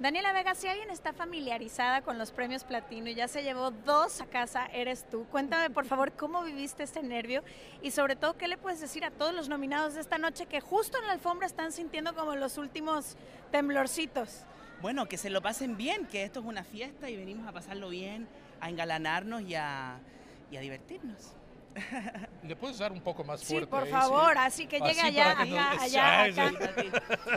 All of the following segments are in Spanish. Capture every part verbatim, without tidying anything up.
Daniela Vega, si alguien está familiarizada con los Premios Platino y ya se llevó dos a casa, eres tú. Cuéntame, por favor, cómo viviste este nervio y sobre todo, ¿qué le puedes decir a todos los nominados de esta noche que justo en la alfombra están sintiendo como los últimos temblorcitos? Bueno, que se lo pasen bien, que esto es una fiesta y venimos a pasarlo bien, a engalanarnos y a, y a divertirnos. ¿Le puedes dar un poco más fuerte? Sí, por favor, ¿eh? Sí. Así que llega allá, que acá, no... allá, Ay, acá.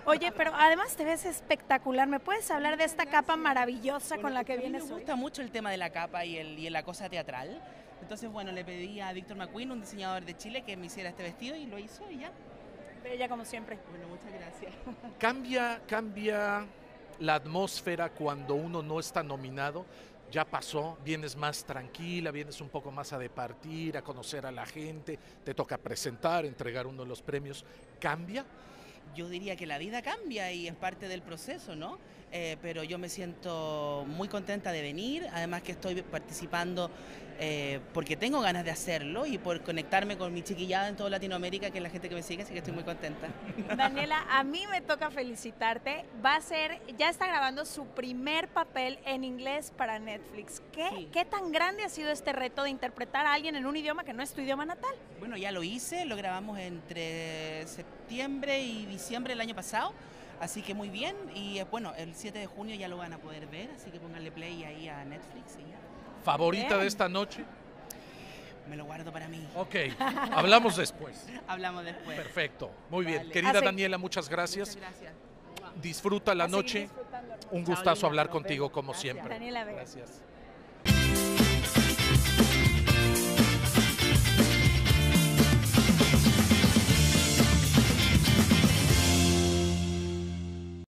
Oye, pero además te ves espectacular. ¿Me puedes hablar de esta capa maravillosa bueno, con la que vienes hoy? Me gusta mucho el tema de la capa y, el, y la cosa teatral. Entonces, bueno, le pedí a Víctor McQueen, un diseñador de Chile, que me hiciera este vestido y lo hizo y ya. Bella como siempre. Bueno, muchas gracias. Cambia, cambia la atmósfera cuando uno no está nominado. Ya pasó, vienes más tranquila, vienes un poco más a departir, a conocer a la gente, te toca presentar, entregar uno de los premios. ¿Cambia? Yo diría que la vida cambia y es parte del proceso, ¿no? Eh, pero yo me siento muy contenta de venir, además que estoy participando eh, porque tengo ganas de hacerlo y por conectarme con mi chiquillada en toda Latinoamérica, que es la gente que me sigue, así que estoy muy contenta. Daniela, a mí me toca felicitarte. Va a ser, ya está grabando su primer papel en inglés para Netflix. ¿Qué, sí. ¿Qué tan grande ha sido este reto de interpretar a alguien en un idioma que no es tu idioma natal? Bueno, ya lo hice, lo grabamos entre septiembre y diciembre del año pasado. Así que muy bien, y bueno, el siete de junio ya lo van a poder ver, así que pónganle play ahí a Netflix. Y ya. ¿Favorita bien. de esta noche? Me lo guardo para mí. Ok, hablamos después. Hablamos después. Perfecto, muy vale. bien. Querida así. Daniela, muchas gracias. Muchas gracias. Disfruta la noche. Un gustazo hablar contigo como siempre. Daniela Vega. Gracias.